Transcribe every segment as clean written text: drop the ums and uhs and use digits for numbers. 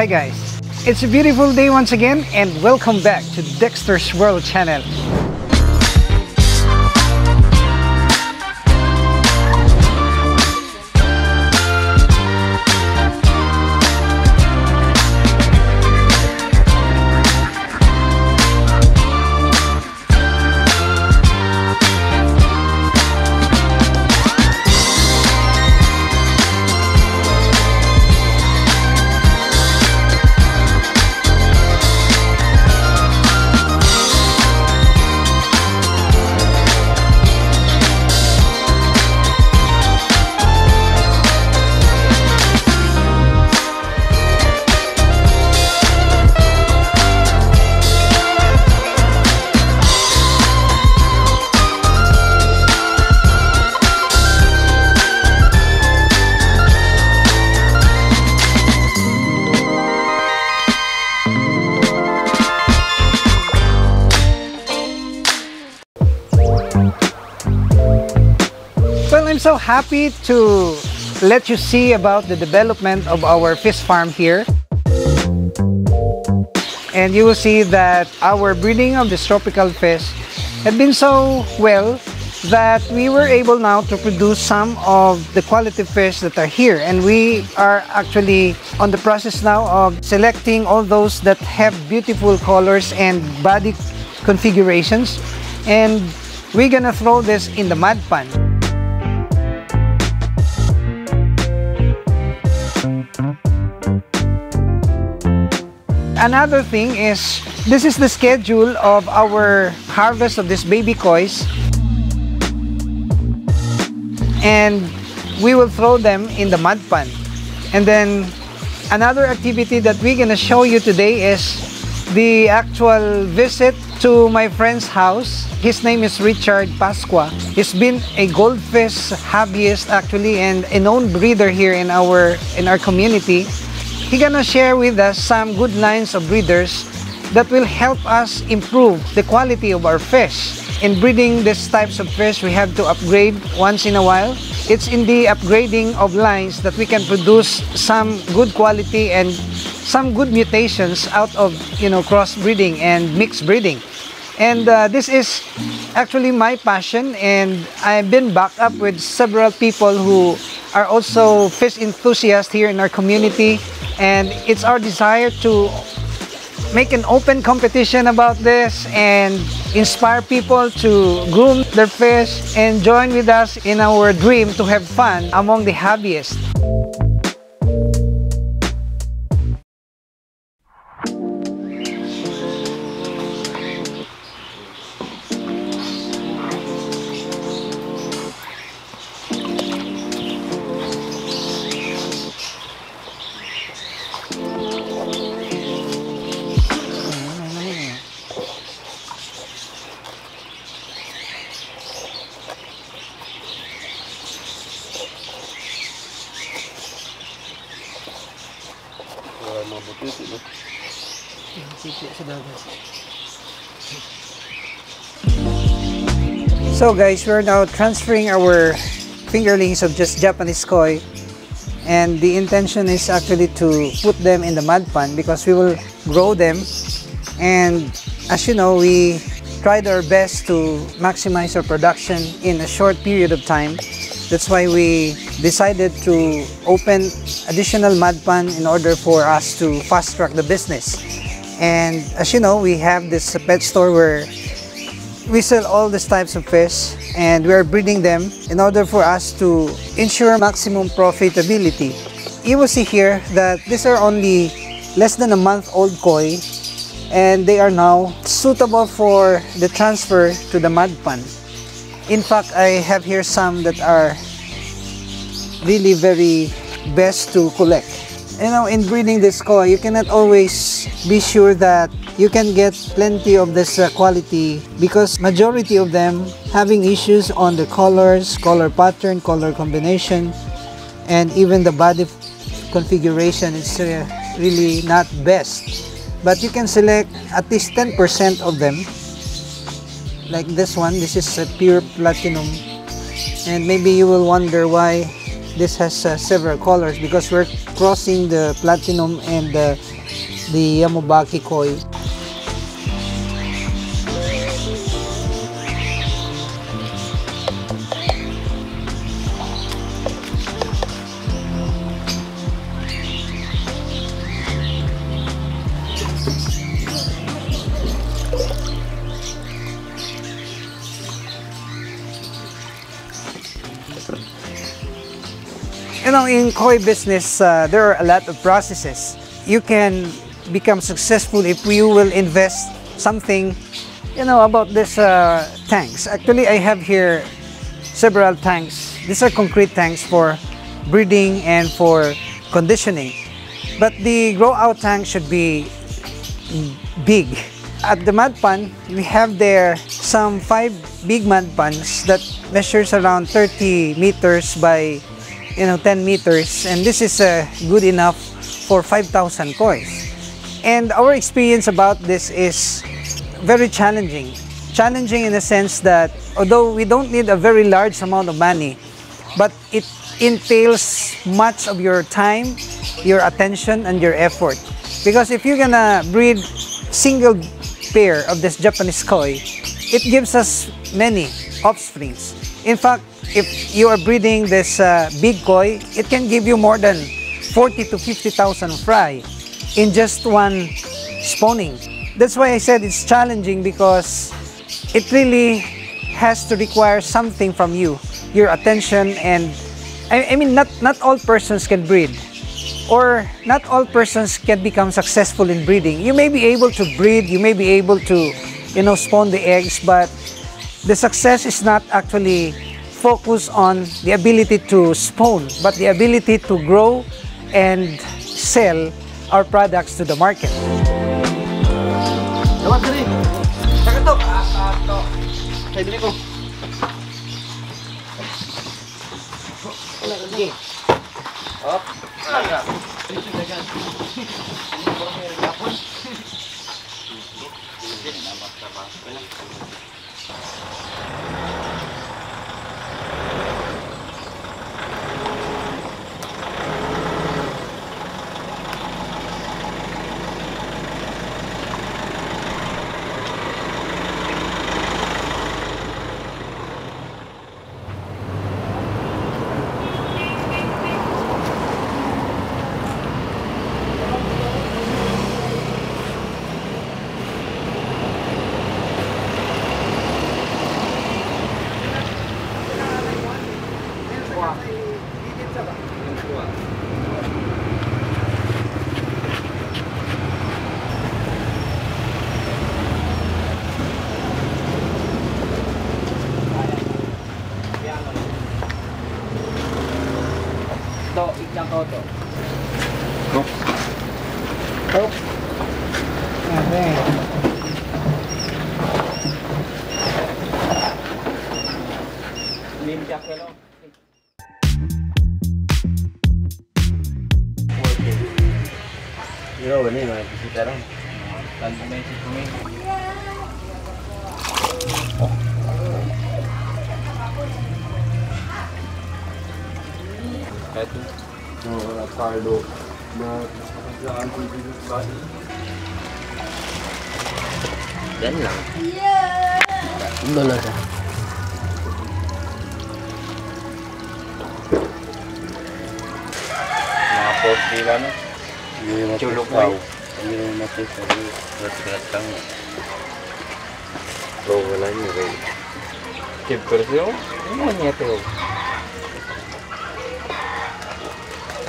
Hi guys, it's a beautiful day once again and welcome back to Dexter's World channel. I'm so happy to let you see about the development of our fish farm here, and you will see that our breeding of this tropical fish had been so well that we were able now to produce some of the quality fish that are here, and we are actually on the process now of selecting all those that have beautiful colors and body configurations, and we're gonna throw this in the mud pan. Another thing is, this is the schedule of our harvest of these baby koi, and we will throw them in the mud pan. And then another activity that we're gonna show you today is the actual visit to my friend's house. His name is Richard Pasqua. He's been a goldfish hobbyist actually and a known breeder here in our community. He's gonna share with us some good lines of breeders that will help us improve the quality of our fish. In breeding these types of fish, we have to upgrade once in a while. It's in the upgrading of lines that we can produce some good quality and some good mutations out of, you know, crossbreeding and mixed breeding. And this is actually my passion, and I've been backed up with several people who are also fish enthusiasts here in our community. And it's our desire to make an open competition about this and inspire people to groom their fish and join with us in our dream to have fun among the hobbyists. So guys, we're now transferring our fingerlings of just Japanese koi, and the intention is actually to put them in the mud pan because we will grow them, and as you know, we tried our best to maximize our production in a short period of time. That's why we decided to open additional mud pan in order for us to fast track the business. And as you know, we have this pet store where we sell all these types of fish, and we are breeding them in order for us to ensure maximum profitability. You will see here that these are only less than a month old koi, and they are now suitable for the transfer to the mud pan. In fact, I have here some that are really very best to collect. You know, in breeding this koi, you cannot always be sure that you can get plenty of this quality because majority of them having issues on the colors, color pattern, color combination, and even the body configuration is really not best. But you can select at least 10% of them. Like this one, this is a pure platinum, and maybe you will wonder why this has several colors, because we're crossing the platinum and the the Yamabaki koi. You know, in koi business, there are a lot of processes. You can become successful if you will invest something, you know, about these tanks. Actually, I have here several tanks. These are concrete tanks for breeding and for conditioning. But the grow-out tank should be big. At the mud pond, we have there some 5 big mud ponds that measures around 30 meters by 10 meters, and this is good enough for 5,000 koi. And our experience about this is very challenging. Challenging in the sense that although we don't need a very large amount of money, but it entails much of your time, your attention, and your effort. Because if you're gonna breed single pair of this Japanese koi, it gives us many offsprings. In fact, if you are breeding this big koi, it can give you more than 40 to 50,000 fry in just one spawning. That's why I said it's challenging, because it really has to require something from you, your attention, and I mean, not all persons can breed, or not all persons can become successful in breeding. You may be able to breed, you may be able to, spawn the eggs, but the success is not actually focus on the ability to spawn, but the ability to grow and sell our products to the market.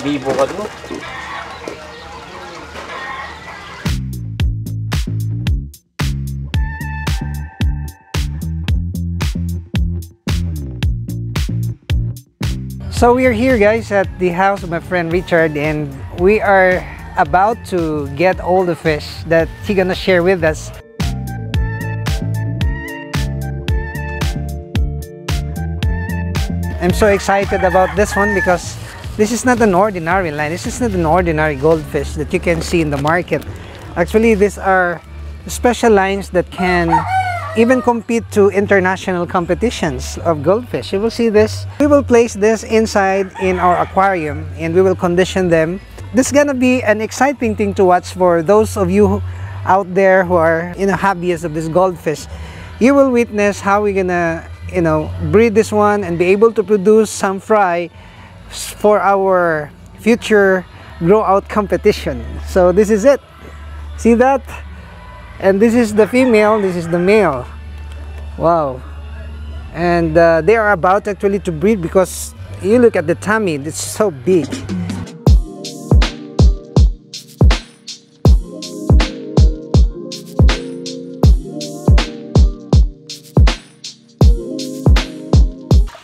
Vivo ka dulu. So we are here, guys, at the house of my friend Richard, and we are about to get all the fish that he's gonna share with us. I'm so excited about this one because this is not an ordinary line. This is not an ordinary goldfish that you can see in the market. Actually, these are special lines that can even compete to international competitions of goldfish. You will see this. We will place this inside in our aquarium and we will condition them This is gonna be an exciting thing to watch for those of you out there who are, hobbyists of this goldfish. You will witness how we're gonna, breed this one and be able to produce some fry for our future grow out competition. So this is it. See that? And this is the female, this is the male. Wow. And they are about actually to breed because you look at the tummy, it's so big.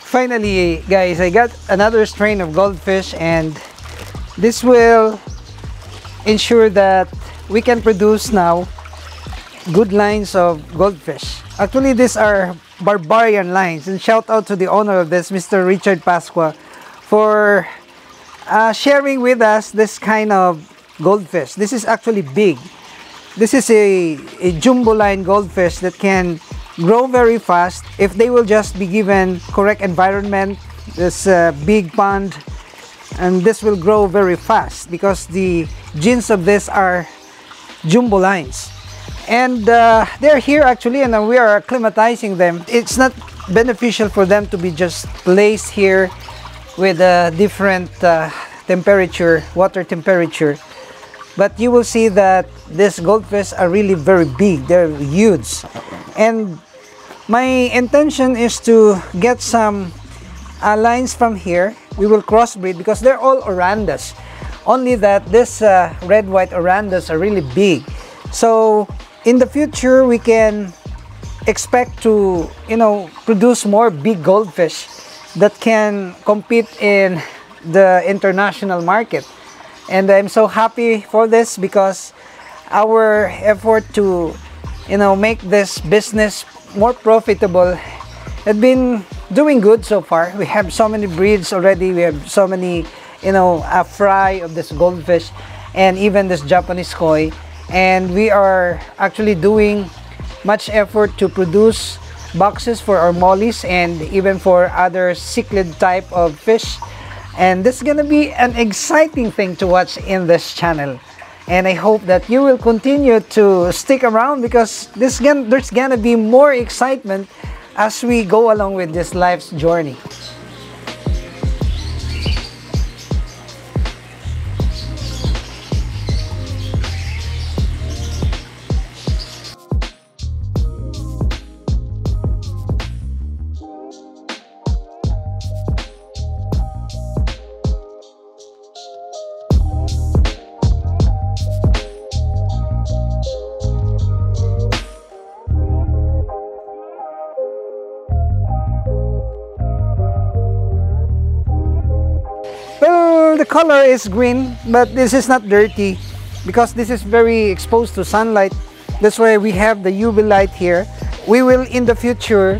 Finally, guys, I got another strain of goldfish, and this will ensure that we can produce now good lines of goldfish. Actually, these are barbarian lines, and shout out to the owner of this, Mr. Richard Pasqua, for sharing with us this kind of goldfish. This is actually big. This is a jumbo line goldfish that can grow very fast if they will just be given correct environment. This big pond, and this will grow very fast because the genes of this are jumbo lines. And they're here actually, and we are acclimatizing them. It's not beneficial for them to be just placed here with a different temperature, water temperature. But you will see that these goldfish are really very big. They're huge. And my intention is to get some lines from here. We will crossbreed because they're all orandas. Only that this red-white orandas are really big. So in the future, we can expect to, produce more big goldfish that can compete in the international market. And I'm so happy for this because our effort to, make this business more profitable has been doing good so far. We have so many breeds already. We have so many, a fry of this goldfish and even this Japanese koi. And we are actually doing much effort to produce boxes for our mollies and even for other cichlid type of fish. And this is gonna be an exciting thing to watch in this channel. And I hope that you will continue to stick around because there's gonna be more excitement as we go along with this life's journey. The color is green, but this is not dirty because this is very exposed to sunlight. That's why we have the UV light here. We will in the future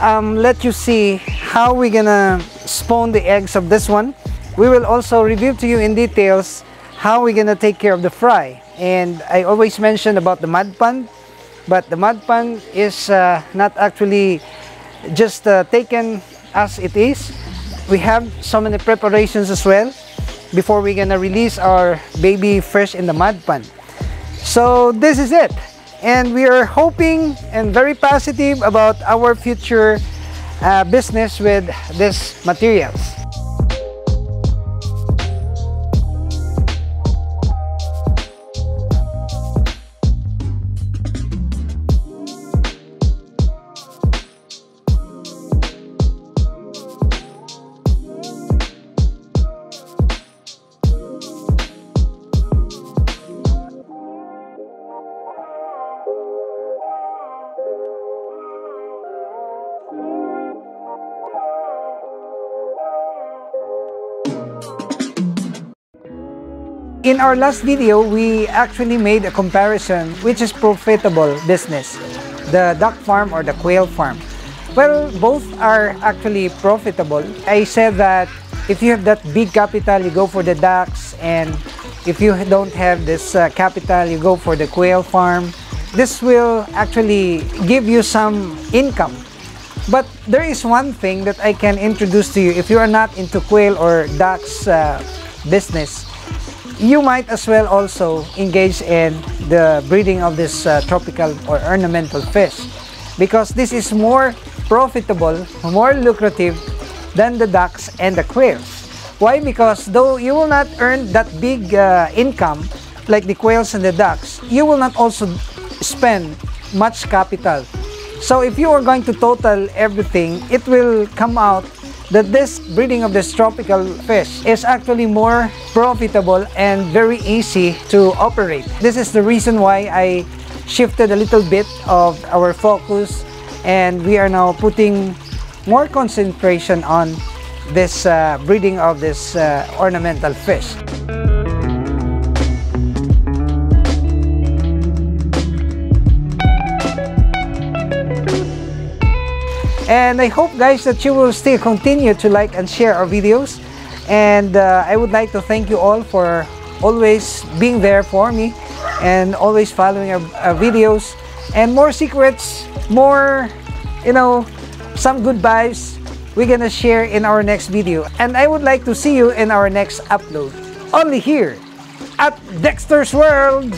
let you see how we're gonna spawn the eggs of this one. We will also reveal to you in details how we're gonna take care of the fry. And I always mention about the mud pond, but the mud pond is not actually just taken as it is. We have so many preparations as well before we're gonna release our baby fish in the mud pond. So this is it, and we are hoping and very positive about our future business with these materials. In our last video, we actually made a comparison which is profitable business, the duck farm or the quail farm. Well, both are actually profitable. I said that if you have that big capital, you go for the ducks, and if you don't have this capital, you go for the quail farm. This will actually give you some income. But there is one thing that I can introduce to you if you are not into quail or ducks business. You might as well also engage in the breeding of this tropical or ornamental fish, because this is more profitable, more lucrative than the ducks and the quails. Why? Because though you will not earn that big income like the quails and the ducks, you will not also spend much capital. So if you are going to total everything, it will come out that this breeding of this tropical fish is actually more profitable and very easy to operate. This is the reason why I shifted a little bit of our focus, and we are now putting more concentration on this breeding of this ornamental fish. And I hope, guys, that you will still continue to like and share our videos. And I would like to thank you all for always being there for me and always following our videos. And more secrets, more, you know, some good vibes we're gonna share in our next video. And I would like to see you in our next upload, only here at Dexter's World.